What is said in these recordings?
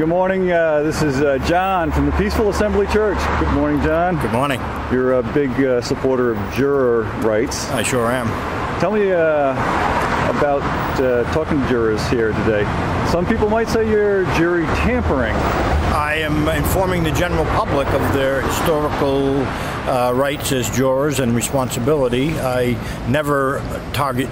Good morning. This is John from the Peaceful Assembly Church. Good morning, John. Good morning. You're a big supporter of juror rights. I sure am. Tell me about talking to jurors here today. Some people might say you're jury tampering. I am informing the general public of their historical rights as jurors and responsibility. I never target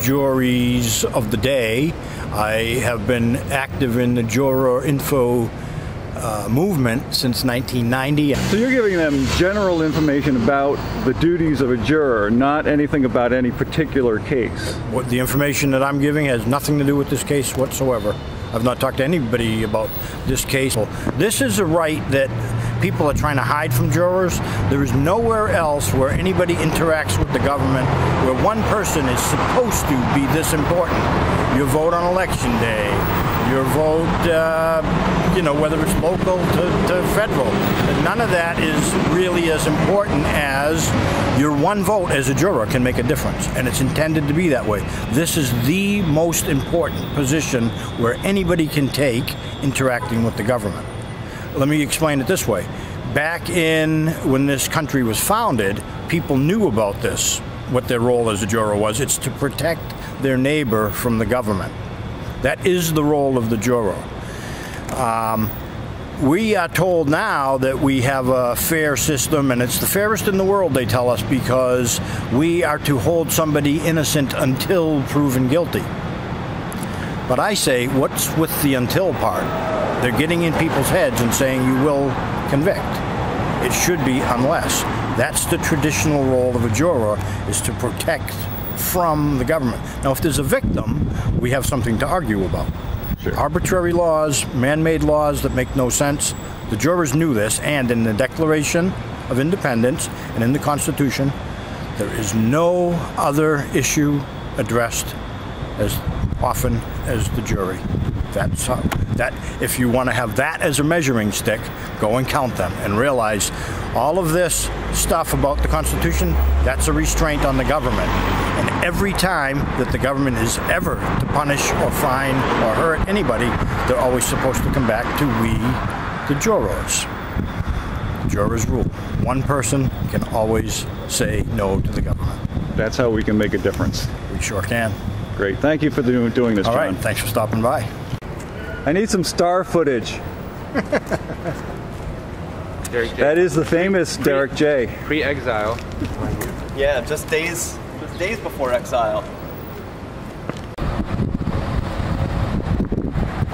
juries of the day. I have been active in the juror info movement since 1990. So you're giving them general information about the duties of a juror, not anything about any particular case. What the information that I'm giving has nothing to do with this case whatsoever. I've not talked to anybody about this case. This is a right that people are trying to hide from jurors. There is nowhere else where anybody interacts with the government where one person is supposed to be this important. Your vote on election day, your vote, you know, whether it's local to federal. None of that is really as important as your one vote as a juror can make a difference, and it's intended to be that way. This is the most important position where anybody can take interacting with the government. Let me explain it this way. Back in when this country was founded, people knew about this, what their role as a juror was. It's to protect their neighbor from the government. That is the role of the juror. We are told now that we have a fair system, and it's the fairest in the world, they tell us, because we are to hold somebody innocent until proven guilty. But I say, what's with the until part? They're getting in people's heads and saying you will convict. It should be unless. That's the traditional role of a juror, is to protect from the government. Now, if there's a victim, we have something to argue about. Sure. Arbitrary laws, man-made laws that make no sense. The jurors knew this, and in the Declaration of Independence and in the Constitution, there is no other issue addressed as often as the jury. That's how, that if you want to have that as a measuring stick, go and count them and realize all of this stuff about the Constitution, that's a restraint on the government. And every time that the government is ever to punish or fine or hurt anybody, they're always supposed to come back to we, the jurors. Jurors rule. One person can always say no to the government. That's how we can make a difference. We sure can. Great. Thank you for doing this, John. All right. Thanks for stopping by. I need some star footage. Derek J. That is the famous Derek J. Pre-exile. Yeah, just days before exile.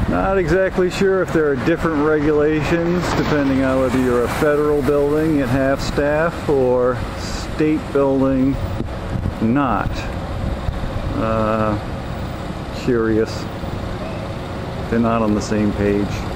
Not exactly sure if there are different regulations depending on whether you're a federal building at half staff or state building not. Curious. They're not on the same page.